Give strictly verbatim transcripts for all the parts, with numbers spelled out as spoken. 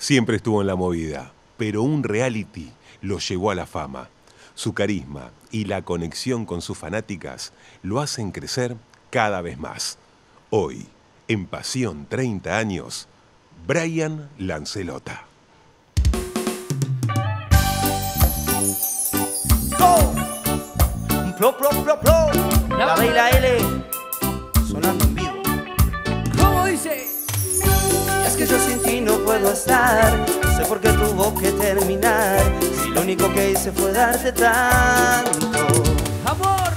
Siempre estuvo en la movida, pero un reality lo llevó a la fama. Su carisma y la conexión con sus fanáticas lo hacen crecer cada vez más. Hoy, en Pasión treinta años, Brian Lanzelotta. ¡Go! ¡Pro, pro, pro, pro! La B y la L sonando en vivo. ¿Cómo dice? Es que yo sin ti no puedo estar. No sé por qué tuvo que terminar. Si lo único que hice fue darte tanto amor.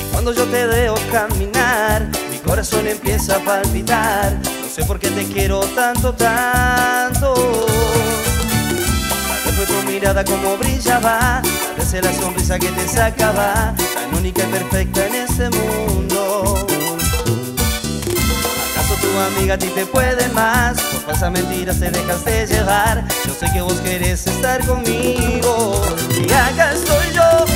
Y cuando yo te veo caminar, mi corazón empieza a palpitar. No sé por qué te quiero tanto, tanto. Tal vez fue tu mirada como brillaba, tal vez es la sonrisa que te sacaba, tan única y perfecta en este mundo. ¿Acaso tu amiga a ti te puede más? Por falsas mentiras te dejaste llevar. Yo sé que vos querés estar conmigo, y acá estoy yo.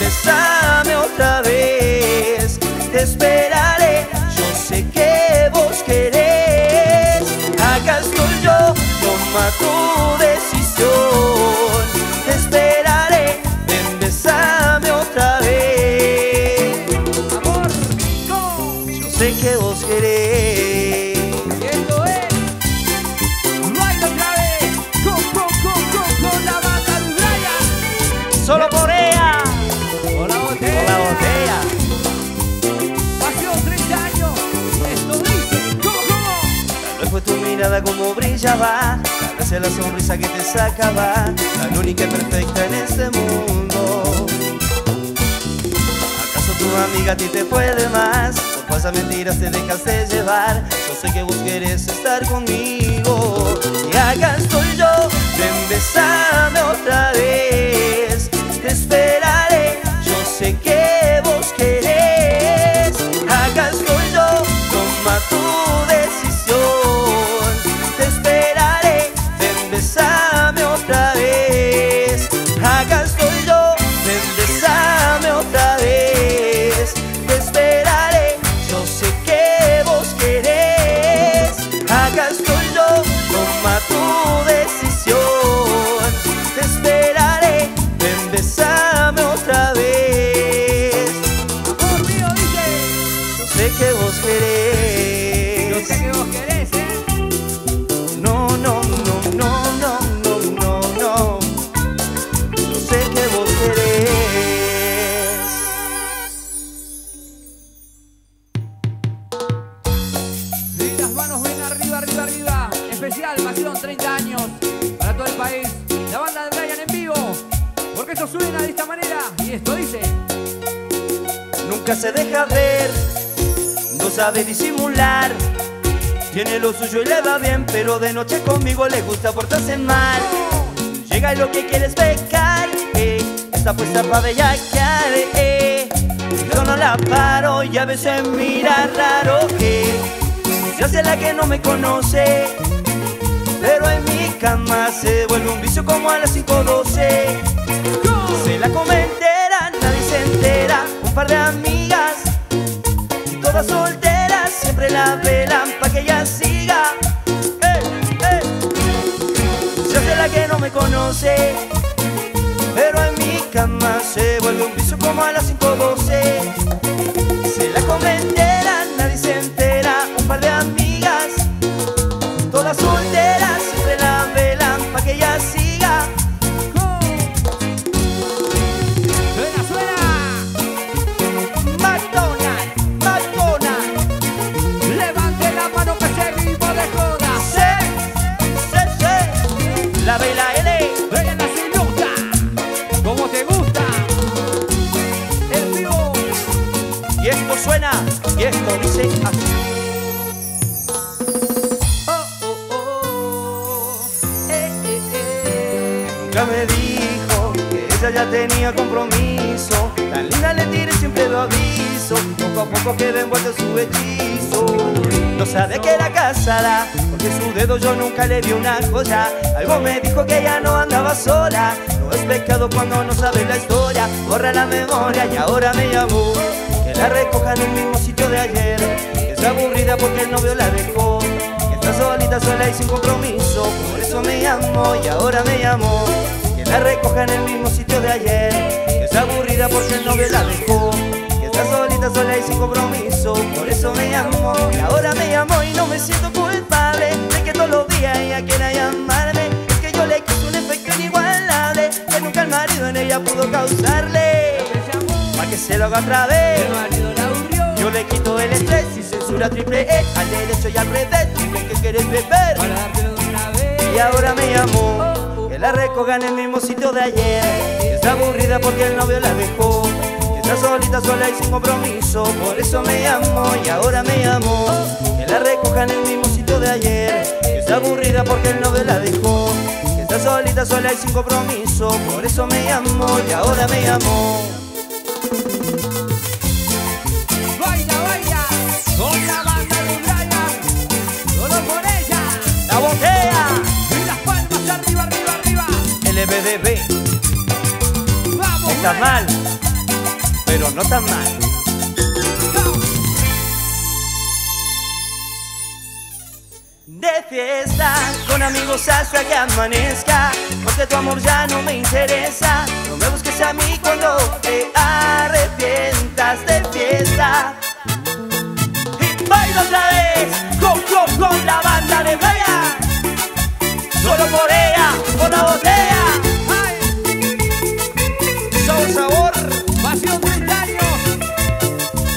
Bésame otra vez, te esperaré. Sé que vos querés, acá estoy yo, toma tu decisión, te esperaré, ven, besame otra vez, amor, go. Yo sé que vos querés, esto es, baila otra vez, go, go, go, go, con la banda de Brian, solo por ella, con la botella, con la botella. Fue tu mirada como brillaba, tal vez es la sonrisa que te sacaba, tan única y perfecta en este mundo. ¿Acaso tu amiga a ti te puede más? Por falsas mentiras te dejaste llevar. Yo sé que vos querés estar conmigo, y acá estoy yo. Ven, besame otra vez, te esperaré. Yo sé que vos querés, acá estoy yo, toma tu decisión. Bésame otra vez, acá estoy yo, ven, bésame otra vez, te esperaré, yo sé que vos querés, acá estoy yo, toma tu decisión, te esperaré, ven, bésame otra vez, amor mío, dice, yo sé que vos querés, yo sé que vos querés, ¿eh? No, no, no, no. treinta años para todo el país, la banda de Brian en vivo, porque esto suena de esta manera y esto dice: nunca se deja ver, no sabe disimular, tiene lo suyo y le va bien, pero de noche conmigo le gusta portarse mal. Llega y lo que quiere es pecar, eh, está puesta para bellaquear, eh, yo no la paro y a veces mira raro, eh, se hace la que no me conoce. Pero en mi cama se vuelve un vicio como a las cinco doce. Se la come entera, nadie se entera. Un par de amigas, y todas solteras, siempre la velan pa' que ella siga. Hey, hey. Se hace la que no me conoce. Pero en mi cama se vuelve un vicio como a las cinco doce. Se la come entera, nadie se entera. Un par de amigas, todas solteras. La B y la L, Brian Lanzelotta, como te gusta, el vivo. Y esto suena, y esto dice así. Oh, oh, oh, eh, eh, eh. Nunca me dijo que ella ya tenía compromiso. Tan linda le tiré, siempre lo aviso. Poco a poco queda envuelta en su hechizo. No sabe que era casada, porque su dedo yo nunca le vi una joya. Algo me dijo que ella no andaba sola. No es pecado cuando no sabe la historia. Borra la memoria y ahora me llamó. Que la recoja en el mismo sitio de ayer. Que está aburrida porque el novio la dejó. Que está está solita, sola y sin compromiso. Por eso me llamo y ahora me llamó. Que la recoja en el mismo sitio de ayer. Que está aburrida porque el novio la dejó. Que está solita, sola y sin compromiso. Por eso me llamo y ahora me llamó. Y no me siento culpable de que todos los días ella quiera llamarme. Es que yo le quise un efecto inigualable que nunca el marido en ella pudo causarle. Pa' que se lo haga otra vez. Yo le quito el estrés y censura triple E. Al derecho y al revés, dime que quieres beber. Y ahora me llamó, que la recoja en el mismo sitio de ayer. Que está aburrida porque el novio la dejó. Que está solita, sola y sin compromiso. Por eso me llamó y ahora me llamó. Que la recoja en el mismo sitio de ayer. Que está aburrida porque el novio la dejó. Que está solita, sola y sin compromiso. Por eso me llamó y ahora me llamó. Con la banda de Brian, solo por ella, la botella y las palmas arriba, arriba, arriba. L B D B. Vamos. Está mal, pero no tan mal. De fiesta, con amigos hasta que amanezca, porque tu amor ya no me interesa. No me busques a mí cuando te arrepientas. De fiesta. Baila otra vez, con, con, con la banda de Brian. Solo por ella, por la botella. Ay. Sabor, sabor, pasión treintaño.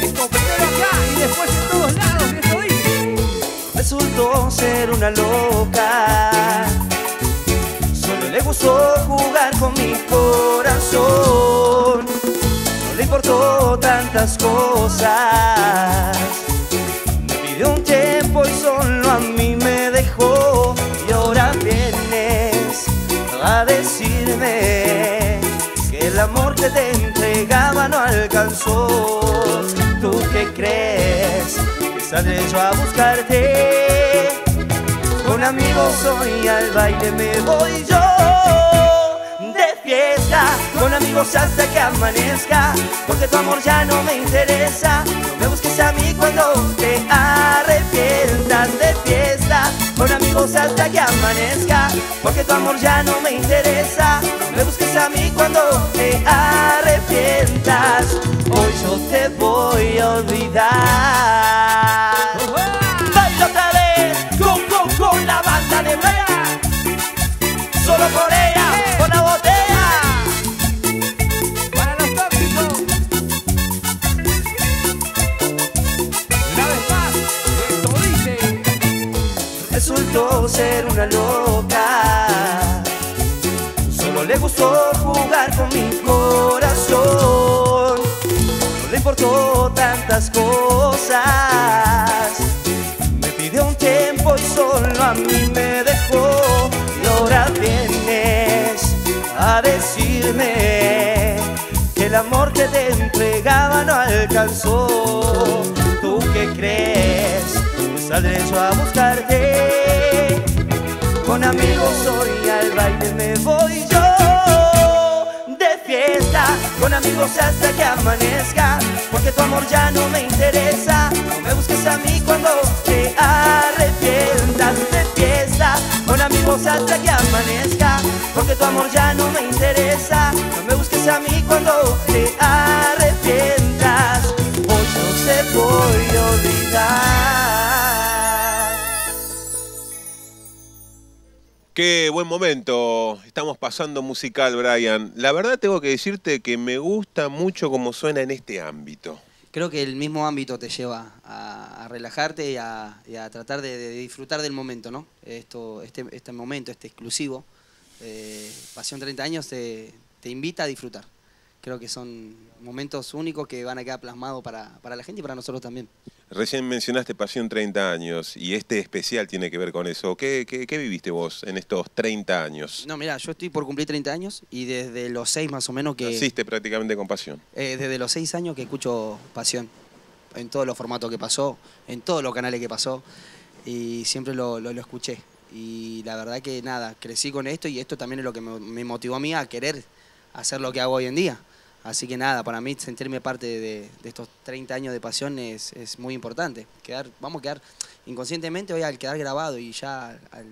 Esto primero acá y después en todos lados, eso dice. Resultó ser una loca. Solo le gustó jugar con mi corazón. No le importó tantas cosas. De un tiempo y solo a mí me dejó. Y ahora vienes a decirme que el amor que te entregaba no alcanzó. ¿Tú qué crees? Que saldré yo a buscarte. Con amigos hoy al baile me voy yo. De fiesta, con amigos hasta que amanezca, porque tu amor ya no me interesa. No me busques a mí cuando te arrepientas. De fiesta, con amigos hasta que amanezca, porque tu amor ya no me interesa. No me busques a mí cuando te arrepientas. Hoy yo te voy a olvidar. Baila otra vez, con, con, con la banda de Brian. Solo por ella, con la botella. Resultó ser una loca. Solo le gustó jugar con mi corazón. No le importó tantas cosas. Me pidió un tiempo y solo a mí me dejó. Y ahora vienes a decirme que el amor que te entregaba no alcanzó. ¿Tú qué crees? Saldré yo a buscarte. Con amigos hoy al baile me voy yo. De fiesta, con amigos hasta que amanezca, porque tu amor ya no me interesa. No me busques a mí cuando te arrepientas. De fiesta, con amigos hasta que amanezca, porque tu amor ya no me interesa. No me busques a mí cuando te arrepientas. Hoy yo te voy a olvidar. Qué buen momento estamos pasando musical, Brian. La verdad tengo que decirte que me gusta mucho cómo suena en este ámbito. Creo que el mismo ámbito te lleva a, a relajarte y a, y a tratar de, de disfrutar del momento, ¿no? Esto, este, este momento, este exclusivo, eh, Pasión treinta años, te, te invita a disfrutar. Creo que son momentos únicos que van a quedar plasmados para, para la gente y para nosotros también. Recién mencionaste Pasión treinta años y este especial tiene que ver con eso. ¿Qué, qué, qué viviste vos en estos treinta años? No, mira, yo estoy por cumplir treinta años y desde los seis más o menos que... Naciste prácticamente con Pasión. Eh, desde los seis años que escucho Pasión, en todos los formatos que pasó, en todos los canales que pasó, y siempre lo, lo, lo escuché. Y la verdad que nada, crecí con esto y esto también es lo que me, me motivó a mí a querer hacer lo que hago hoy en día. Así que nada, para mí sentirme parte de, de estos treinta años de pasión es, es muy importante. Quedar, vamos a quedar inconscientemente hoy al quedar grabado y ya al,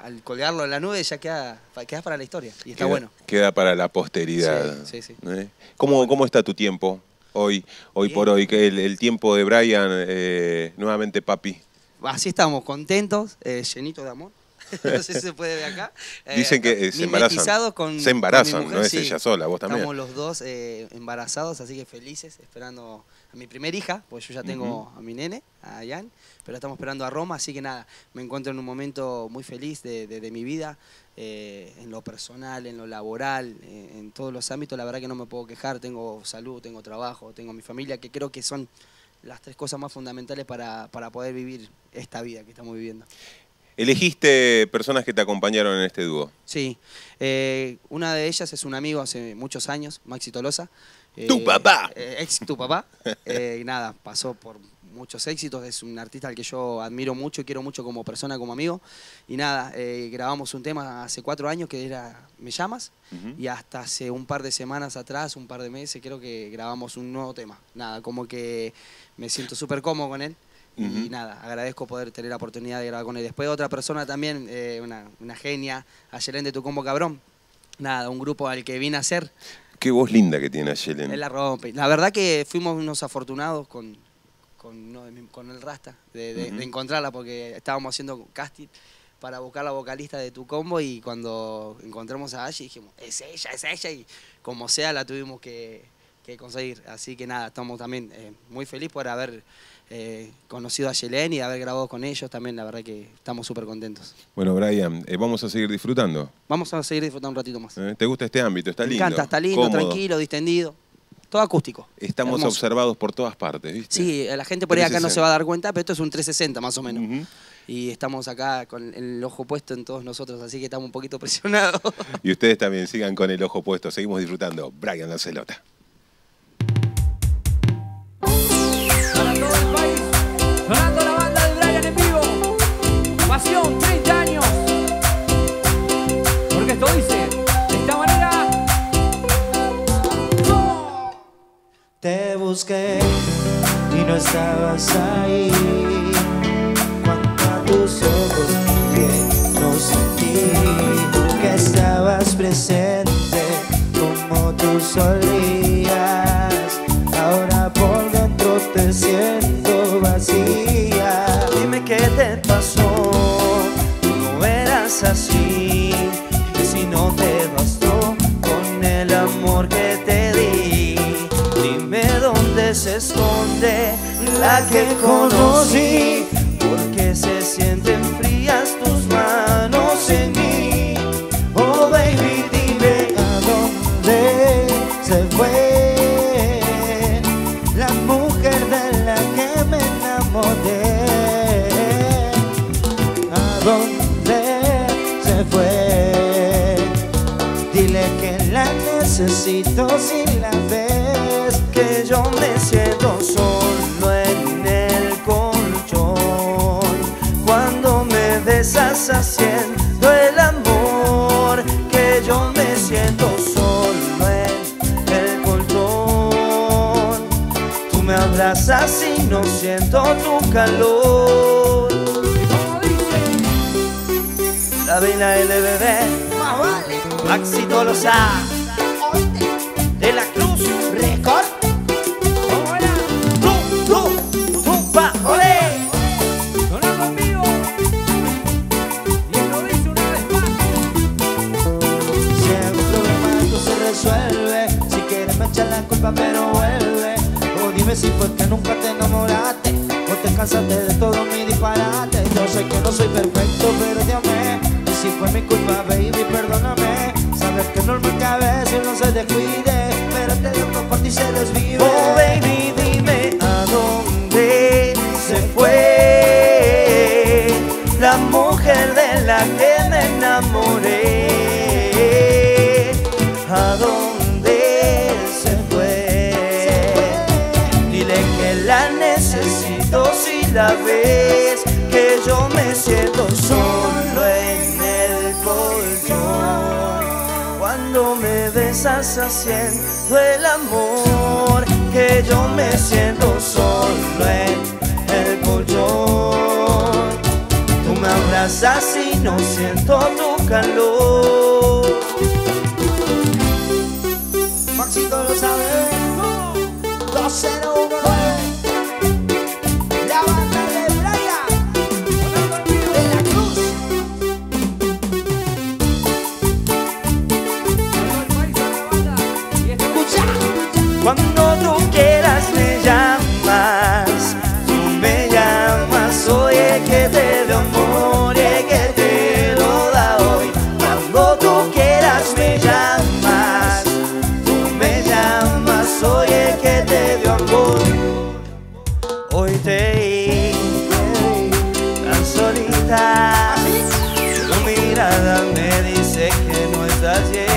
al colgarlo en la nube ya queda, queda para la historia y está queda, bueno. Queda para la posteridad. Sí, sí, sí. ¿Eh? ¿Cómo, ¿Cómo está tu tiempo hoy, hoy por hoy? Que el, el tiempo de Brian, eh, nuevamente papi. Así estamos, contentos, eh, llenitos de amor. No sé si se puede ver acá. Eh, Dicen que se embarazan. Con, se embarazan, con mi mujer, no es sí. ella sola, vos también. Estamos los dos eh, embarazados, así que felices, esperando a mi primer hija, pues yo ya tengo uh-huh. a mi nene, a Jan, pero estamos esperando a Roma, así que nada, me encuentro en un momento muy feliz de, de, de mi vida, eh, en lo personal, en lo laboral, eh, en todos los ámbitos, la verdad que no me puedo quejar, tengo salud, tengo trabajo, tengo mi familia, que creo que son las tres cosas más fundamentales para, para poder vivir esta vida que estamos viviendo. ¿Elegiste personas que te acompañaron en este dúo? Sí. Eh, una de ellas es un amigo hace muchos años, Maxi Tolosa. Eh, ¡Tu papá! Eh, ex tu papá. Eh, y nada, pasó por muchos éxitos. Es un artista al que yo admiro mucho y quiero mucho como persona, como amigo. Y nada, eh, grabamos un tema hace cuatro años que era ¿Me llamas? Uh-huh. Y hasta hace un par de semanas atrás, un par de meses, creo que grabamos un nuevo tema. Nada, como que me siento súper cómodo con él. Uh-huh. Y nada, agradezco poder tener la oportunidad de grabar con él. Después otra persona también, eh, una, una genia, Ayelén de Tu Combo Cabrón. Nada, un grupo al que vine a hacer. Qué voz linda que tiene Ayelén. Él la rompe. La verdad que fuimos unos afortunados con, con, no, con el Rasta de, de, uh-huh. de encontrarla, porque estábamos haciendo casting para buscar la vocalista de Tu Combo y cuando encontramos a Ayi dijimos, es ella, es ella, y como sea la tuvimos que... que conseguir. Así que nada, estamos también eh, muy felices por haber eh, conocido a Ayelén y haber grabado con ellos también, la verdad que estamos súper contentos. Bueno, Brian, eh, vamos a seguir disfrutando. Vamos a seguir disfrutando un ratito más. Eh, ¿Te gusta este ámbito? Está lindo. Me encanta, está lindo, cómodo, tranquilo, distendido. Todo acústico. Estamos hermoso. Observados por todas partes, ¿viste? Sí, la gente por ahí acá no se va a dar cuenta, pero esto es un trescientos sesenta más o menos. Uh-huh. Y estamos acá con el ojo puesto en todos nosotros, así que estamos un poquito presionados. Y ustedes también sigan con el ojo puesto. Seguimos disfrutando. Brian Lanzelotta. Para todo el país, para toda la banda de Brian en vivo. Pasión, treinta años. Porque esto dice de esta manera. ¡Oh! Te busqué y no estabas ahí. Cuando a tus ojos miré, no sentí. Tú que estabas presente, como tú solías. Ahora por te siento vacía. Dime qué te pasó. Tú no eras así. Y si no te bastó con el amor que te di, dime dónde se esconde la que conocí. Porque se sienten frías tus manos en mí. Oh baby, dime a dónde se fue. Necesito si la ves, que yo me siento solo en el colchón cuando me besas haciendo el amor, que yo me siento solo en el colchón. Tú me abrazas y no siento tu calor. La vaina L B B, más vale. Maxi Tolosa. De la Cruz, récord. Hola. Tú, tú, tú, pa, olé. Hola conmigo. Y esto dice una vez más. Siempre un mal se resuelve. Si quieres me echar la culpa pero vuelve. O dime si fue que nunca te enamoraste o te cansaste de todo mi disparate. Yo sé que no soy perfecto pero te amé. Y si fue mi culpa baby perdóname. Sabes que es normal que a veces no se descuide, pero te lo comparto y se desvive. Oh baby, dime a dónde se fue la mujer de la que me enamoré. A dónde se fue. Dile que la necesito si la ves, que yo me siento solo en el colchón. No me des. estás haciendo el amor, que yo me siento solo en el colchón. Tú me abrazas y no siento tu calor. Maxi Tolosa, dos cero nueve. Cuando tú quieras me llamas, tú me llamas, oye que te doy amor, oye que te lo da hoy. Cuando tú quieras me llamas, tú me llamas, oye que te doy amor. Hoy te vi tan solita, tu mirada me dice que no estás bien.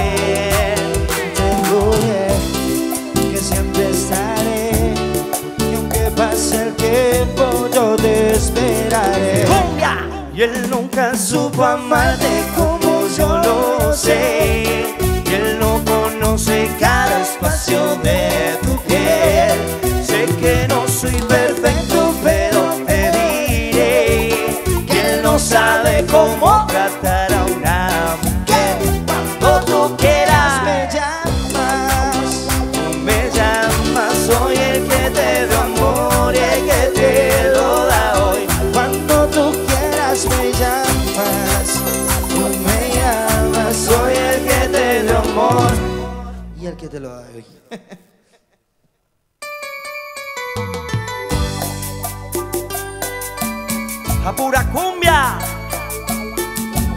Siempre estaré, y aunque pase el tiempo yo te esperaré. Y él nunca supo amarte como yo lo sé, y él no conoce cada espacio de tu piel. Sé que no soy perfecto, pero te diré que él no sabe cómo tratar a una mujer. Cuando tú quieras me llamas, soy el que te da amor y el que te lo da hoy. Cuando tú quieras me llamas, tú me llamas, soy el que te da amor y el que te lo da hoy. A pura cumbia,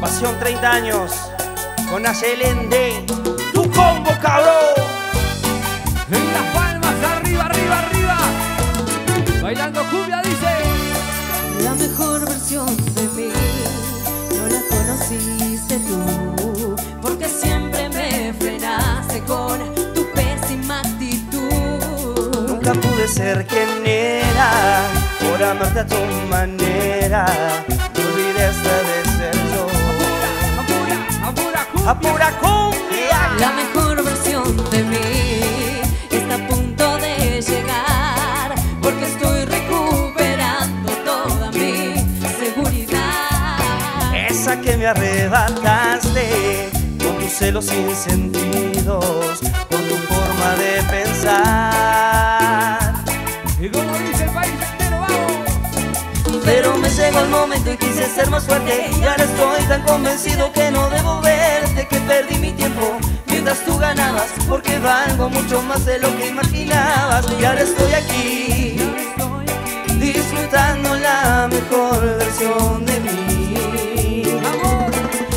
Pasión treinta años, con Ayelén, Tu Combo Cabrón. Bailando cumbia dice: la mejor versión de mí no la conociste tú, porque siempre me frenaste con tu pésima actitud. Nunca pude ser quien era por amarte a tu manera. Te olvidé hasta de ser yo. A pura, a pura, a pura cumbia. La mejor versión de mí está a punto de llegar, porque estoy recuperando toda mi seguridad. Esa que me arrebataste con tus celos sin sentidos, con tu forma de pensar. Y como dice el país entero, vamos. Pero me llegó el momento y quise ser más fuerte, y ahora estoy tan convencido que no debo verte, que perdí mi tiempo mientras tú ganabas, porque valgo mucho más de lo que imaginabas. Y ahora estoy aquí disfrutando la mejor versión de mí.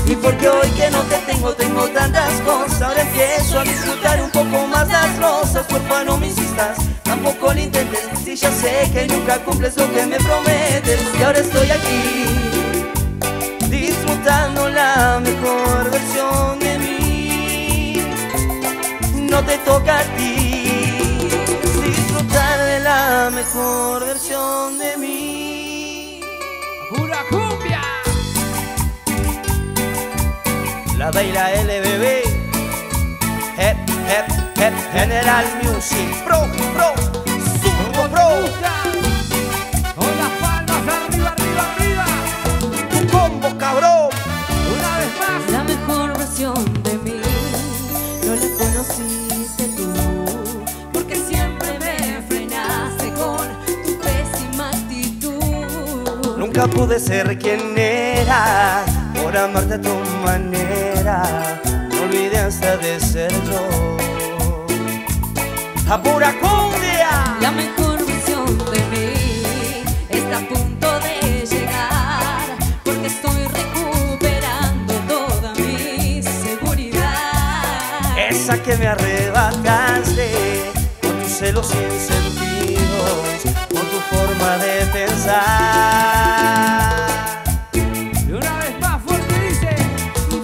Y porque hoy que no te tengo, tengo tantas cosas, ahora empiezo a disfrutar un poco más las rosas. Porfa, no me insistas, tampoco lo intentes, si ya sé que nunca cumples lo que me prometes. Y ahora estoy aquí disfrutando la mejor versión de mí. No te toca a ti disfrutar de la mejor versión de mí. ¡Pura cumbia! La baila L B B, hep, hep, hep, General Music, pro, pro, subo, pro. Con las palmas arriba, arriba, arriba. Tu combo, cabrón. Una vez más. La mejor versión de mí no la conociste tú, porque siempre me frenaste con tu pésima actitud. Nunca pude ser quien era por amarte a tu manera. Me olvidé hasta de ser yo. ¡A pura cumbia! La mejor versión de mí está a punto de llegar, porque estoy recuperando toda mi seguridad. Esa que me arrebataste con tus celos sin sentidos, con tu forma de pensar. Y una vez más fuerte dice: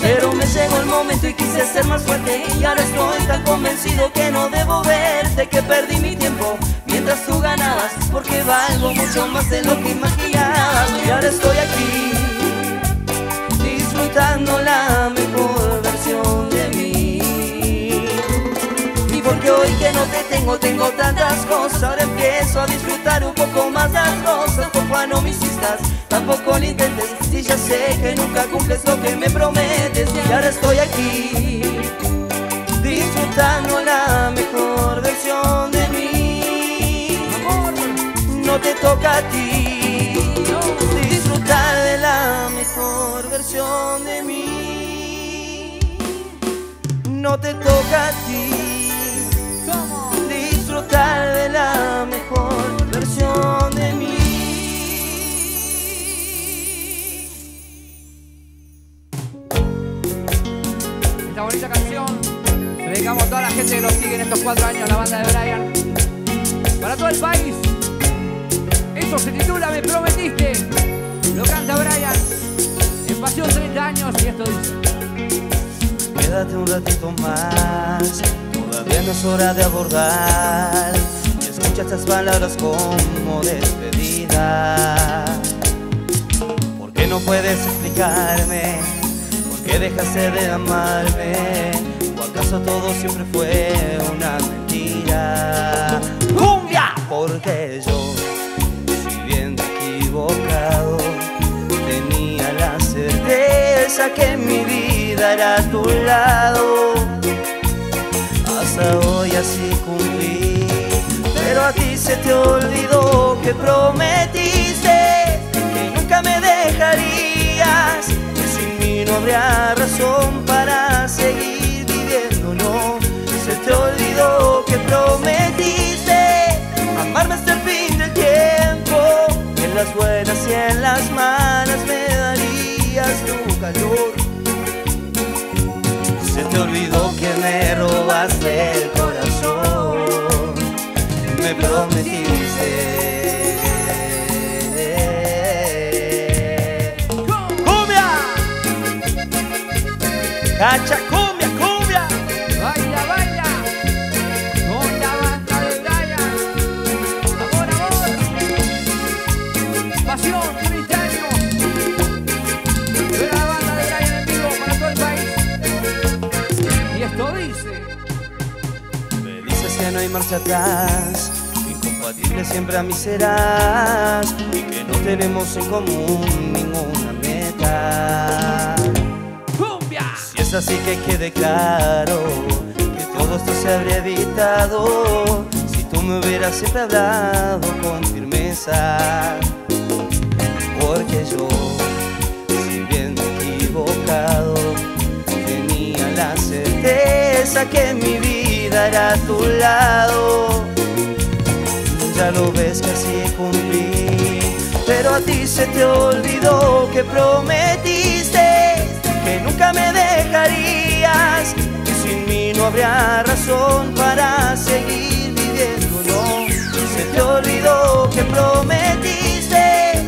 pero me llegó el momento y quise ser más fuerte, y ahora estoy tan convencido que no debo verte, que perdí mi tiempo mientras tú ganabas, porque valgo mucho más de lo que imaginabas. Y ahora estoy aquí disfrutando la mejor versión de mí. no te tengo, tengo tantas cosas. Ahora empiezo a disfrutar un poco más las cosas. Porfa, no me insistas, tampoco lo intentes. Si ya sé que nunca cumples lo que me prometes. Y ahora estoy aquí, disfrutando la mejor versión de mí. No te toca a ti, disfrutar de la mejor versión de mí. No te toca a ti, disfrutar de la mejor versión de mí. Esta bonita canción se dedicamos a toda la gente que nos sigue en estos cuatro años, la banda de Brian. Para todo el país. Eso se titula Me Prometiste. Lo canta Brian. En Pasión treinta años y esto dice. Quédate un ratito más. Todavía no es hora de abordar. Y escucha estas palabras como despedida. ¿Por qué no puedes explicarme? ¿Por qué dejaste de amarme? ¿O acaso todo siempre fue una mentira? ¡Cumbia! Porque yo, si bien me he equivocado, tenía la certeza que mi vida era a tu lado. Hasta hoy así cumplí, pero a ti se te olvidó que prometiste que nunca me dejarías, que sin mí no habría razón para seguir viviendo, no. Se te olvidó que prometiste amarme hasta el fin del tiempo, que en las buenas y en las malas me darías tu calor. Se te olvidó que me robaste el corazón, me prometiste. ¡Cumbia! ¡Cacha, cumbia, cumbia! ¡Baila, baila! ¡Con la banda de Brian! ¡Amor, amor! ¡Pasión, treinta años! ¡De la banda de Brian en vivo para todo el país! Lo dice. Me dices que no hay marcha atrás, incompatible siempre a mí serás, y que no tenemos en común ninguna meta. ¡Cumbia! Si es así que quede claro que todo esto se habría evitado si tú me hubieras siempre hablado con firmeza. Porque yo, si bien me he equivocado, la certeza que mi vida era a tu lado. Ya lo ves que así cumplí, pero a ti se te olvidó que prometiste que nunca me dejarías, que sin mí no habría razón para seguir viviendo, no. Se te olvidó que prometiste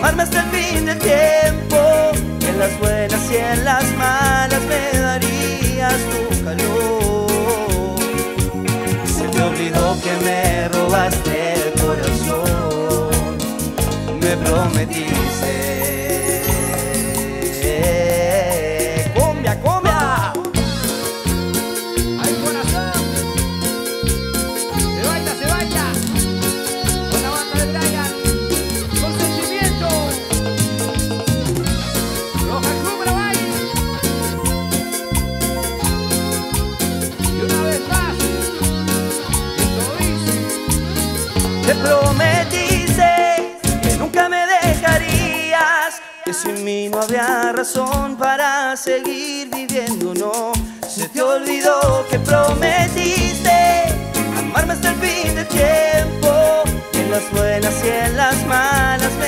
amarme hasta el fin del tiempo, que en las buenas y en las malas me darías tu calor. Se te olvidó que me robaste el corazón, me prometiste. ¡Cumbia, cumbia! ¡Ay, corazón! ¡Se baila, se baila! Con la banda de Brian, con sentimientos. Roja, cubra, baila. Te prometiste que nunca me dejarías, que sin mí no habría razón para seguir viviendo, no. Se te olvidó que prometiste amarme hasta el fin del tiempo, en las buenas y en las malas me